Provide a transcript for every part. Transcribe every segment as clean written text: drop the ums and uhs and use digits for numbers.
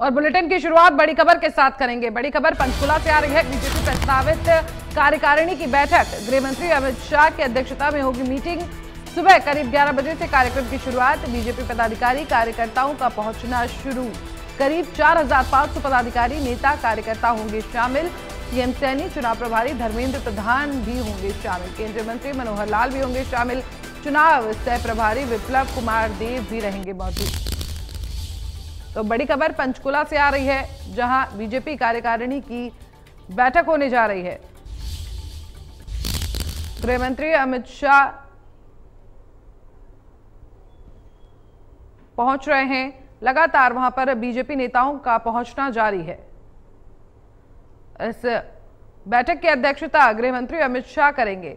और बुलेटिन की शुरुआत बड़ी खबर के साथ करेंगे। बड़ी खबर पंचकुला से आ रही है। बीजेपी प्रस्तावित कार्यकारिणी की बैठक गृह मंत्री अमित शाह की अध्यक्षता में होगी। मीटिंग सुबह करीब 11 बजे से कार्यक्रम की शुरुआत। बीजेपी पदाधिकारी कार्यकर्ताओं का पहुंचना शुरू। करीब 4500 पदाधिकारी नेता कार्यकर्ता होंगे शामिल। सीएम सैनी, चुनाव प्रभारी धर्मेंद्र प्रधान भी होंगे शामिल। केंद्रीय मंत्री मनोहर लाल भी होंगे शामिल। चुनाव सह प्रभारी विप्लव कुमार देव भी रहेंगे मौजूद। तो बड़ी खबर पंचकुला से आ रही है, जहां बीजेपी कार्यकारिणी की बैठक होने जा रही है। गृह मंत्री अमित शाह पहुंच रहे हैं। लगातार वहां पर बीजेपी नेताओं का पहुंचना जारी है। इस बैठक की अध्यक्षता गृह मंत्री अमित शाह करेंगे।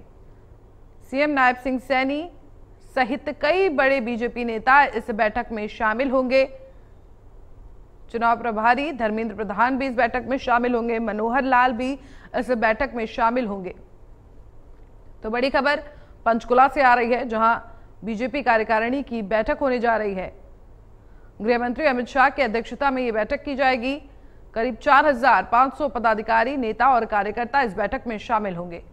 सीएम नायब सिंह सैनी सहित कई बड़े बीजेपी नेता इस बैठक में शामिल होंगे। चुनाव प्रभारी धर्मेंद्र प्रधान भी इस बैठक में शामिल होंगे। मनोहर लाल भी इस बैठक में शामिल होंगे। तो बड़ी खबर पंचकुला से आ रही है, जहां बीजेपी कार्यकारिणी की बैठक होने जा रही है। गृह मंत्री अमित शाह की अध्यक्षता में ये बैठक की जाएगी। करीब 4500 पदाधिकारी, नेता और कार्यकर्ता इस बैठक में शामिल होंगे।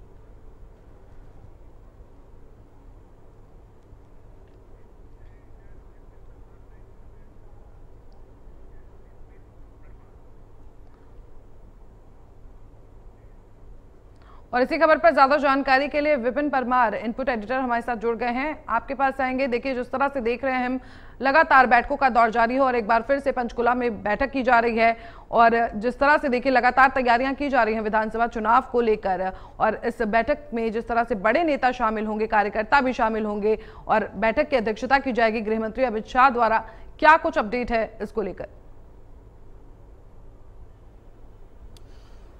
और इसी खबर पर ज्यादा जानकारी के लिए विपिन परमार, इनपुट एडिटर, हमारे साथ जुड़ गए हैं। आपके पास आएंगे। देखिए, जिस तरह से देख रहे हैं हम, लगातार बैठकों का दौर जारी है और एक बार फिर से पंचकुला में बैठक की जा रही है। और जिस तरह से देखिए, लगातार तैयारियां की जा रही हैं विधानसभा चुनाव को लेकर। और इस बैठक में जिस तरह से बड़े नेता शामिल होंगे, कार्यकर्ता भी शामिल होंगे और बैठक की अध्यक्षता की जाएगी गृह मंत्री अमित शाह द्वारा। क्या कुछ अपडेट है इसको लेकर?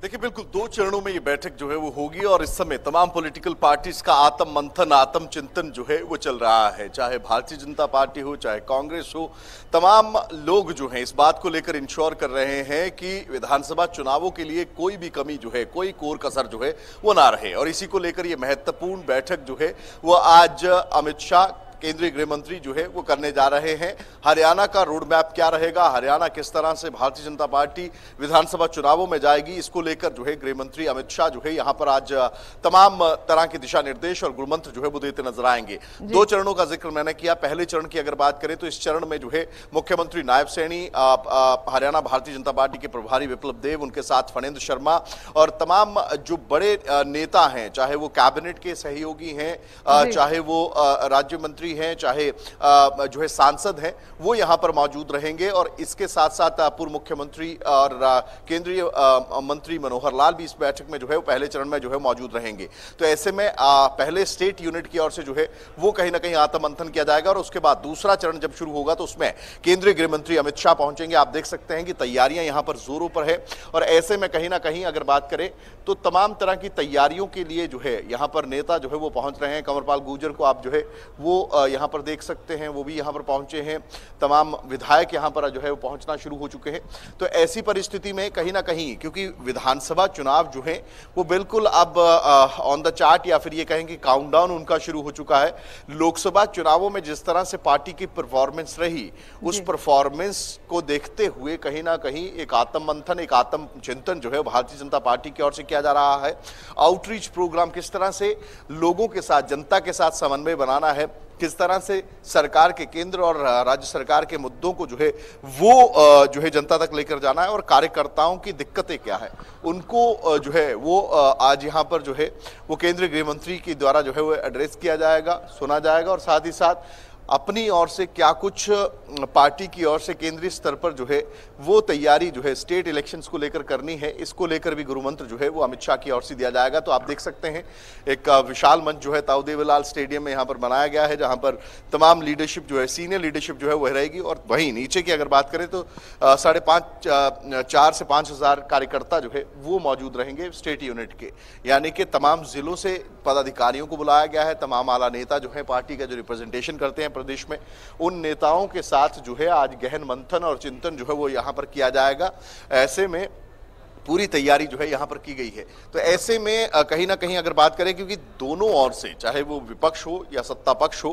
देखिए, बिल्कुल दो चरणों में ये बैठक जो है वो होगी और इस समय तमाम पॉलिटिकल पार्टीज का आत्म मंथन, आत्म चिंतन जो है वो चल रहा है। चाहे भारतीय जनता पार्टी हो, चाहे कांग्रेस हो, तमाम लोग जो हैं इस बात को लेकर इंश्योर कर रहे हैं कि विधानसभा चुनावों के लिए कोई भी कमी जो है, कोई कोर कसर जो है वो ना रहे। और इसी को लेकर ये महत्वपूर्ण बैठक जो है वो आज अमित शाह, केंद्रीय गृह मंत्री जो है वो करने जा रहे हैं। हरियाणा का रोड मैप क्या रहेगा, हरियाणा किस तरह से भारतीय जनता पार्टी विधानसभा चुनावों में जाएगी, इसको लेकर जो है गृह मंत्री अमित शाह जो है यहाँ पर आज तमाम तरह के दिशा निर्देश और गुरुमंत्र जो है वो देते नजर आएंगे। दो चरणों का जिक्र मैंने किया। पहले चरण की अगर बात करें तो इस चरण में जो है मुख्यमंत्री नायब सैनी, हरियाणा भारतीय जनता पार्टी के प्रभारी विप्लव देव, उनके साथ फणेंद्र शर्मा और तमाम जो बड़े नेता हैं, चाहे वो कैबिनेट के सहयोगी हैं, चाहे वो राज्य मंत्री हैं, चाहे जो है सांसद हैं, वो यहां पर मौजूद रहेंगे। और इसके साथ साथ पूर्व मुख्यमंत्री और केंद्रीय मंत्री मनोहर लाल भी इस बैठक में जो है वो पहले चरण में जो है मौजूद रहेंगे। तो ऐसे में पहले स्टेट यूनिट की ओर से जो है वो कहीं ना कहीं आत्ममंथन किया जाएगा और उसके बाद दूसरा चरण जब शुरू होगा तो उसमें केंद्रीय गृह मंत्री अमित शाह पहुंचेंगे। आप देख सकते हैं कि तैयारियां यहां पर जोरों पर है और ऐसे में कहीं ना कहीं अगर बात करें तो तमाम तरह की तैयारियों के लिए जो है यहां पर नेता जो है वो पहुंच रहे हैं। कंवरपाल गुर्जर को आप जो है वो यहाँ पर देख सकते हैं, वो भी यहाँ पर पहुंचे हैं। तमाम विधायक यहाँ पर जो है वो पहुंचना शुरू हो चुके हैं। तो ऐसी परिस्थिति में कहीं ना कहीं, क्योंकि विधानसभा चुनाव जो है वो बिल्कुल अब ऑन द चार्ट या फिर ये कहें कि काउंटडाउन उनका शुरू हो चुका है। लोकसभा चुनावों में जिस तरह से पार्टी की परफॉर्मेंस रही, उस परफॉर्मेंस को देखते हुए कहीं ना कहीं एक आत्म मंथन, एक आत्म चिंतन जो है भारतीय जनता पार्टी की ओर से किया जा रहा है। आउटरीच प्रोग्राम, किस तरह से लोगों के साथ, जनता के साथ समन्वय बनाना है, किस तरह से सरकार के, केंद्र और राज्य सरकार के मुद्दों को जो है वो जो है जनता तक लेकर जाना है और कार्यकर्ताओं की दिक्कतें क्या है उनको जो है वो आज यहाँ पर जो है वो केंद्रीय गृह मंत्री के द्वारा जो है वो एड्रेस किया जाएगा, सुना जाएगा। और साथ ही साथ अपनी ओर से क्या कुछ पार्टी की ओर से केंद्रीय स्तर पर जो है वो तैयारी जो है स्टेट इलेक्शंस को लेकर करनी है, इसको लेकर भी गुरुमंत्र जो है वो अमित शाह की ओर से दिया जाएगा। तो आप देख सकते हैं एक विशाल मंच जो है ताऊदेवीलाल स्टेडियम में यहाँ पर बनाया गया है, जहाँ पर तमाम लीडरशिप जो है, सीनियर लीडरशिप जो है वह रहेगी। और वहीं नीचे की अगर बात करें तो 4,500 से 5,000 कार्यकर्ता जो है वो मौजूद रहेंगे स्टेट यूनिट के, यानी कि तमाम जिलों से पदाधिकारियों को बुलाया गया है। तमाम आला नेता जो है पार्टी का जो रिप्रेजेंटेशन करते हैं प्रदेश में, उन नेताओं के साथ जो है आज गहन मंथन और चिंतन जो है वो यहाँ पर किया जाएगा। ऐसे में पूरी तैयारी जो है यहाँ पर की गई है। तो ऐसे में कहीं ना कहीं अगर बात करें, क्योंकि दोनों ओर से, चाहे वो विपक्ष हो या सत्ता पक्ष हो,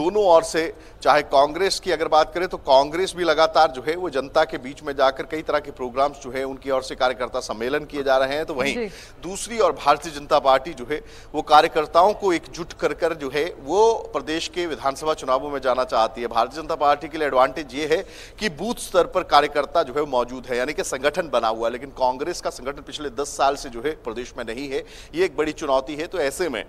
दोनों ओर से, चाहे कांग्रेस की अगर बात करें तो कांग्रेस भी लगातार जो है वो जनता के बीच में जाकर कई तरह के प्रोग्राम्स जो है उनकी ओर से कार्यकर्ता सम्मेलन किए जा रहे हैं, तो वहीं दूसरी और भारतीय जनता पार्टी जो है वो कार्यकर्ताओं को एकजुट कर जो है वो प्रदेश के विधानसभा चुनावों में जाना चाहती है। भारतीय जनता पार्टी के लिए एडवांटेज ये है कि बूथ स्तर पर कार्यकर्ता जो है मौजूद है, यानी कि संगठन बना हुआ है, लेकिन कांग्रेस का संगठन पिछले 10 साल से जो है प्रदेश में नहीं है, ये एक बड़ी चुनौती है। तो ऐसे में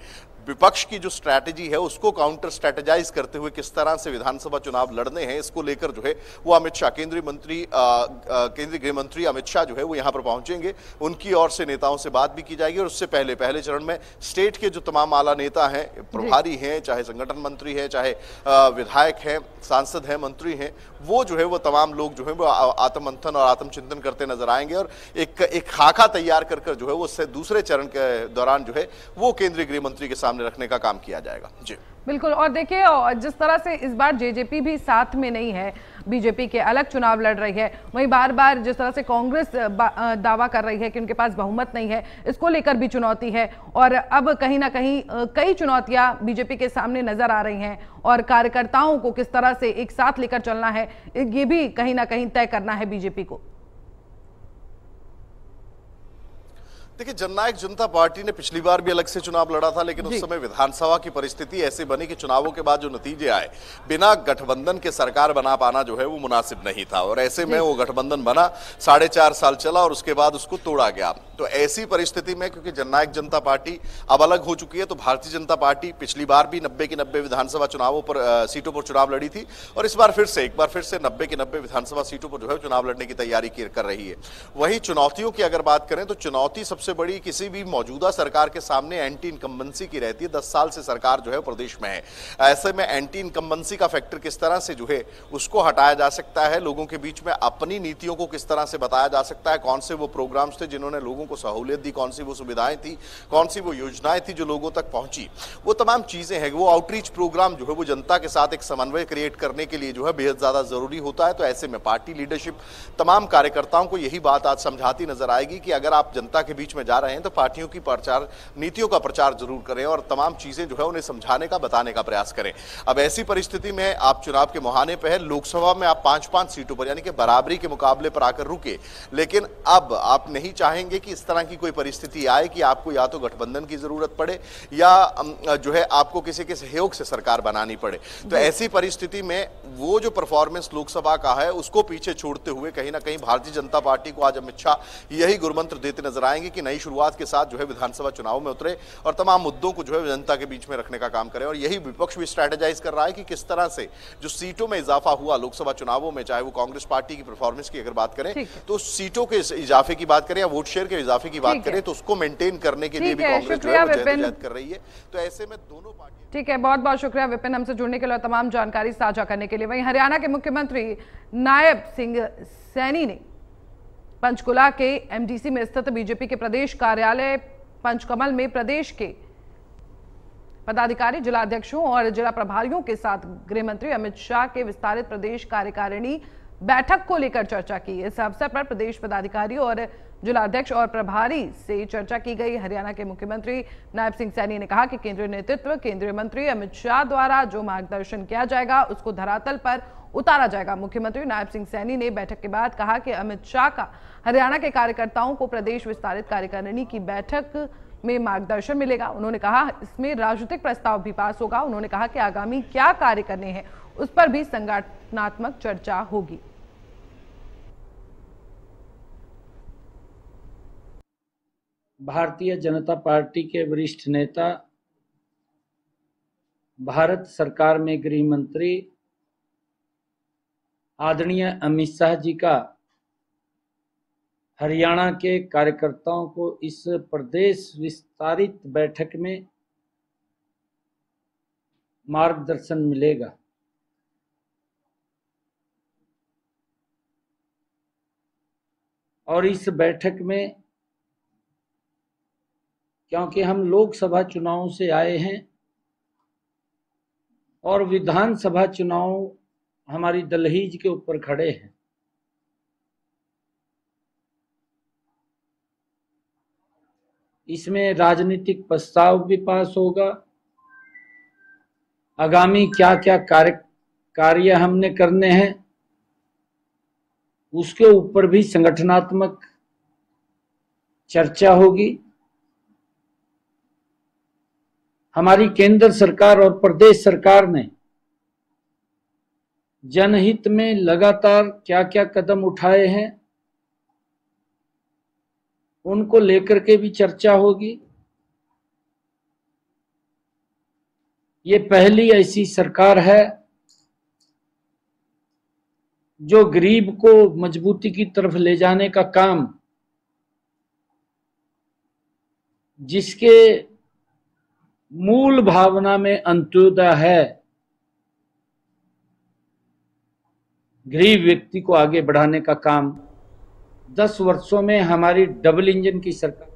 विपक्ष की जो स्ट्रैटेजी है उसको काउंटर स्ट्रैटेजाइज करते हुए किस तरह से विधानसभा चुनाव लड़ने हैं, इसको लेकर जो है वो अमित शाह, केंद्रीय गृह मंत्री अमित शाह जो है वो यहाँ पर पहुंचेंगे, उनकी ओर से नेताओं से बात भी की जाएगी। और उससे पहले पहले चरण में स्टेट के जो तमाम आला नेता हैं, प्रभारी हैं, चाहे संगठन मंत्री हैं, चाहे विधायक हैं, सांसद हैं, मंत्री हैं, वो जो है वो तमाम लोग जो है वो आत्ममंथन और आत्मचिंतन करते नजर आएंगे और एक खाका तैयार कर जो है वो उससे दूसरे चरण के दौरान जो है वो केंद्रीय गृह मंत्री के सामने रखने का काम किया जाएगा। जी बिल्कुल। और देखिए जिस तरह से इस बार जेजेपी भी साथ में नहीं है, बीजेपी के अलग चुनाव लड़ रही है, वहीं बार बार जिस तरह से कांग्रेस दावा कर रही है कि उनके पास बहुमत नहीं है, इसको लेकर भी चुनौती है। और अब कहीं ना कहीं कई चुनौतियां बीजेपी के सामने नजर आ रही हैं और कार्यकर्ताओं को किस तरह से एक साथ लेकर चलना है ये भी कहीं ना कहीं तय करना है बीजेपी को। देखिए, जननायक जनता पार्टी ने पिछली बार भी अलग से चुनाव लड़ा था, लेकिन उस समय विधानसभा की परिस्थिति ऐसी बनी कि चुनावों के बाद जो नतीजे आए, बिना गठबंधन के सरकार बना पाना जो है वो मुनासिब नहीं था, और ऐसे में वो गठबंधन बना, 4.5 साल चला और उसके बाद उसको तोड़ा गया। तो ऐसी परिस्थिति में क्योंकि जननायक जनता पार्टी अब अलग हो चुकी है, तो भारतीय जनता पार्टी पिछली बार भी 90 के 90 विधानसभा चुनावों पर सीटों पर चुनाव लड़ी थी और इस बार फिर से 90 के 90 विधानसभा सीटों पर जो है चुनाव लड़ने की तैयारी कर रही है। वही चुनौतियों की अगर बात करें तो चुनौती सबसे बड़ी किसी भी मौजूदा सरकार के सामने एंटी इनकम्बेंसी की रहती है। 10 साल से सरकार जो है प्रदेश में है, ऐसे में एंटी इनकम्बेंसी का फैक्टर किस तरह से जो है उसको हटाया जा सकता है, लोगों के बीच में अपनी नीतियों को किस तरह से बताया जा सकता है, कौन से वो प्रोग्राम्स थे जिन्होंने लोगों को सहूलियत दी, कौन सी वो सुविधाएं थी, कौन सी वो योजनाएं थी जो लोगों तक पहुंची, वो तमाम चीजें हैं। वो आउटरीच प्रोग्राम जो है वो जनता के साथ एक समन्वय क्रिएट करने के लिए जो है बेहद ज्यादा जरूरी होता है। तो ऐसे में पार्टी लीडरशिप तमाम कार्यकर्ताओं को यही बात आज समझाती नजर आएगी कि अगर आप जनता के बीच में जा रहे हैं तो पार्टियों की प्रचार नीतियों का प्रचार जरूर करें और तमाम चीजें जो है उन्हें समझाने का बताने का प्रयास करें। अब ऐसी परिस्थिति में आप चुनाव के मुहाने पर है, लोकसभा में आप 5-5 सीटों पर यानी कि बराबरी के मुकाबले पर आकर रुके, लेकिन अब आप नहीं चाहेंगे कि इस तरह की कोई परिस्थिति आए कि आपको या तो गठबंधन की जरूरत पड़े या जो है आपको किसी के सहयोग से सरकार बनानी पड़े। तो ऐसी परिस्थिति में वो जो परफॉर्मेंस लोकसभा का है उसको पीछे छोड़ते हुए कहीं ना कहीं भारतीय जनता पार्टी को आज अमित शाह यही गुरुमंत्र देते नजर आएंगे कि नई शुरुआत के साथ जो है विधानसभा चुनाव में उतरे और तमाम मुद्दों को जो है जनता के बीच में रखने का काम करें। और यही विपक्ष भी स्ट्रैटेजाइज कर रहा है कि किस तरह से जो सीटों में इजाफा हुआ लोकसभा चुनावों में, चाहे वो कांग्रेस पार्टी की परफॉर्मेंस की अगर बात करें तो सीटों के इजाफे की बात करें या वोट शेयर के इजाफे की बात करें तो उसको मेंटेन करने के लिए भी कांग्रेस जो है जद्दोजहद कर रही है। तो ऐसे में दोनों पार्टी। ठीक है, बहुत बहुत शुक्रिया विपिन, हमसे जुड़ने के लिए, तमाम जानकारी साझा करने के लिए। वहीं हरियाणा के मुख्यमंत्री नायब सिंह सैनी ने पंचकुला के एमडीसी में स्थित बीजेपी के प्रदेश कार्यालय पंचकमल में प्रदेश के पदाधिकारी, जिलाध्यक्षों और जिला प्रभारियों के साथ गृह मंत्री अमित शाह के विस्तारित प्रदेश कार्यकारिणी बैठक को लेकर चर्चा की। इस अवसर पर प्रदेश पदाधिकारी और जिलाध्यक्ष और प्रभारी से चर्चा की गई। हरियाणा के मुख्यमंत्री नायब सिंह सैनी ने कहा कि केंद्रीय नेतृत्व, केंद्रीय मंत्री अमित शाह द्वारा जो मार्गदर्शन किया जाएगा उसको धरातल पर उतारा जाएगा। मुख्यमंत्री नायब सिंह सैनी ने बैठक के बाद कहा कि अमित शाह का हरियाणा के कार्यकर्ताओं को प्रदेश विस्तारित कार्यकारिणी की बैठक में मार्गदर्शन मिलेगा। उन्होंने कहा इसमें राजनीतिक प्रस्ताव भी पास होगा। उन्होंने कहा कि आगामी क्या कार्य करने हैं उस पर भी संगठनात्मक चर्चा होगी। भारतीय जनता पार्टी के वरिष्ठ नेता, भारत सरकार में गृह मंत्री आदरणीय अमित शाह जी का हरियाणा के कार्यकर्ताओं को इस प्रदेश विस्तारित बैठक में मार्गदर्शन मिलेगा। और इस बैठक में, क्योंकि हम लोकसभा चुनावों से आए हैं और विधानसभा चुनाव हमारी दहलीज के ऊपर खड़े हैं, इसमें राजनीतिक प्रस्ताव भी पास होगा, आगामी क्या क्या कार्य हमने करने हैं उसके ऊपर भी संगठनात्मक चर्चा होगी। हमारी केंद्र सरकार और प्रदेश सरकार ने जनहित में लगातार क्या क्या कदम उठाए हैं उनको लेकर के भी चर्चा होगी। ये पहली ऐसी सरकार है जो गरीब को मजबूती की तरफ ले जाने का काम, जिसके मूल भावना में अंत्योदय है, गरीब व्यक्ति को आगे बढ़ाने का काम 10 वर्षों में हमारी डबल इंजन की सरकार